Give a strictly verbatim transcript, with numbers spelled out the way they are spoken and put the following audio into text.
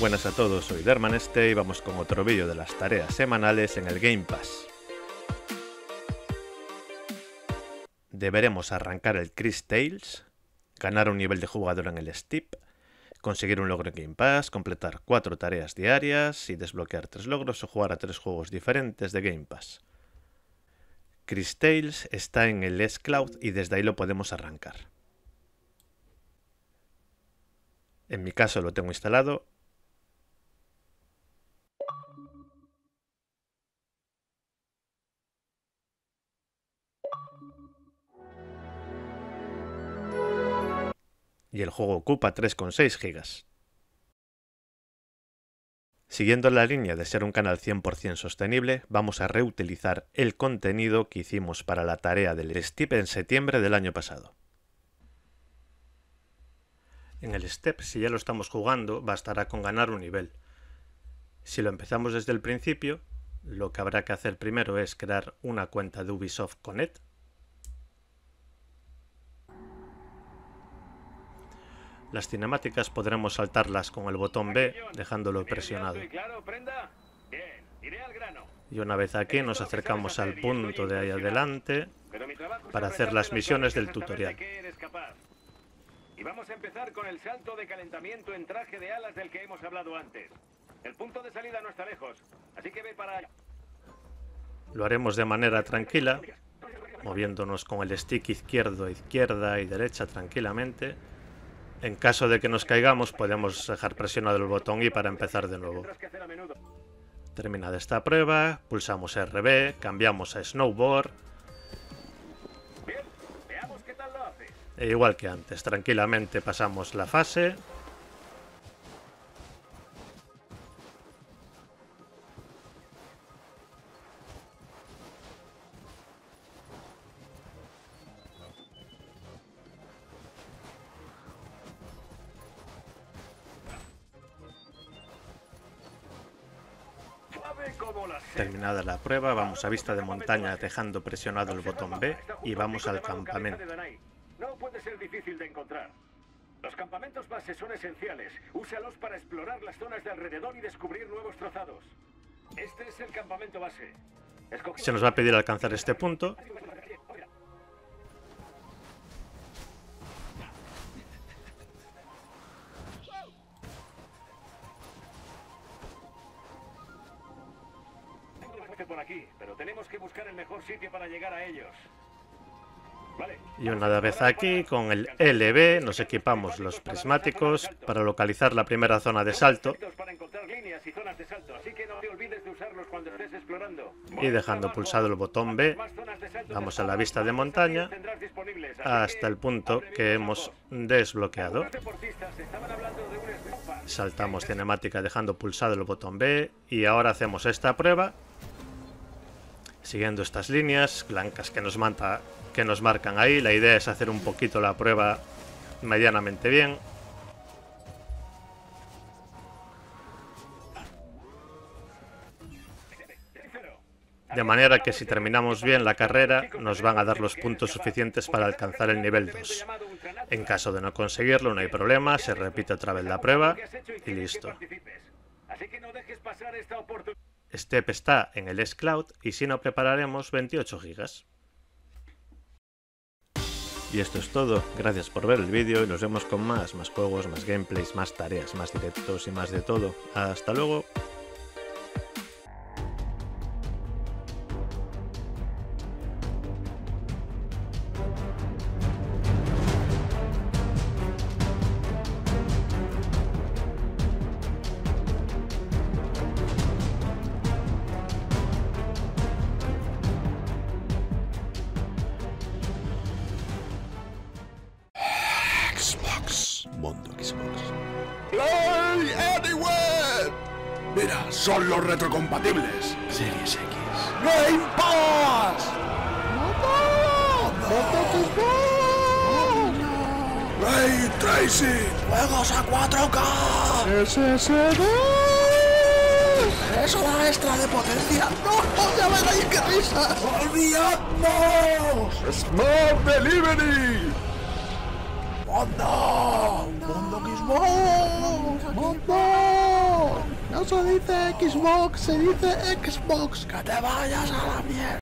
buenas a todos, soy Dermaneste y vamos con otro vídeo de las tareas semanales en el Game Pass. Deberemos arrancar el Chris Tales, ganar un nivel de jugador en el Steep, conseguir un logro en Game Pass, completar cuatro tareas diarias y desbloquear tres logros o jugar a tres juegos diferentes de Game Pass. Chris Tales está en el xCloud y desde ahí lo podemos arrancar. En mi caso lo tengo instalado. Y el juego ocupa tres coma seis gigas. Siguiendo la línea de ser un canal cien por cien sostenible, vamos a reutilizar el contenido que hicimos para la tarea del Steep en septiembre del año pasado. En el Step, si ya lo estamos jugando, bastará con ganar un nivel. Si lo empezamos desde el principio, lo que habrá que hacer primero es crear una cuenta de Ubisoft Connect. Las cinemáticas podremos saltarlas con el botón B, dejándolo presionado. Y una vez aquí nos acercamos al punto de ahí adelante para hacer las misiones del tutorial. Y vamos a empezar con el salto de calentamiento en traje de alas del que hemos hablado antes. El punto de salida no está lejos, así que ve para allá. Lo haremos de manera tranquila, moviéndonos con el stick izquierdo, izquierda y derecha tranquilamente. En caso de que nos caigamos, podemos dejar presionado el botón Y para empezar de nuevo. Terminada esta prueba, pulsamos R B, cambiamos a Snowboard. E igual que antes, tranquilamente pasamos la fase. Terminada la prueba, vamos a vista de montaña dejando presionado el botón B y vamos al campamento. No puede ser difícil de encontrar. Los campamentos base son esenciales. Úsalos para explorar las zonas de alrededor y descubrir nuevos trazados. Este es el campamento base. Escogido... Se nos va a pedir alcanzar este punto. Por aquí, pero tenemos que buscar el mejor sitio para llegar a ellos. Y una vez aquí, con el L B nos equipamos los prismáticos para localizar la primera zona de salto y dejando pulsado el botón B, vamos a la vista de montaña hasta el punto que hemos desbloqueado. Saltamos cinemática dejando pulsado el botón B y ahora hacemos esta prueba siguiendo estas líneas blancas que nos manda que nos marcan ahí. La idea es hacer un poquito la prueba medianamente bien. De manera que si terminamos bien la carrera, nos van a dar los puntos suficientes para alcanzar el nivel dos. En caso de no conseguirlo, no hay problema, se repite otra vez la prueba y listo. Step está en el xCloud y si no prepararemos veintiocho gigas. Y esto es todo, gracias por ver el vídeo y nos vemos con más, más juegos, más gameplays, más tareas, más directos y más de todo. ¡Hasta luego! MondoXbox. ¡Play Anywhere! Mira, son los retrocompatibles. Series X. ¡Game Pass! ¡MondoXbox! ¡Ray Tracy! ¡Juegos a cuatro K! ¡S S D! ¡Eso da extra de potencia! ¡No! ¡Ya veréis qué risa! ¡Olvidadnos! ¡Smart Delivery! ¡Mondo! ¡Mondo Xbox! ¡Mondo! no se dice Xbox, se dice Xbox. ¡Que te vayas a la mierda!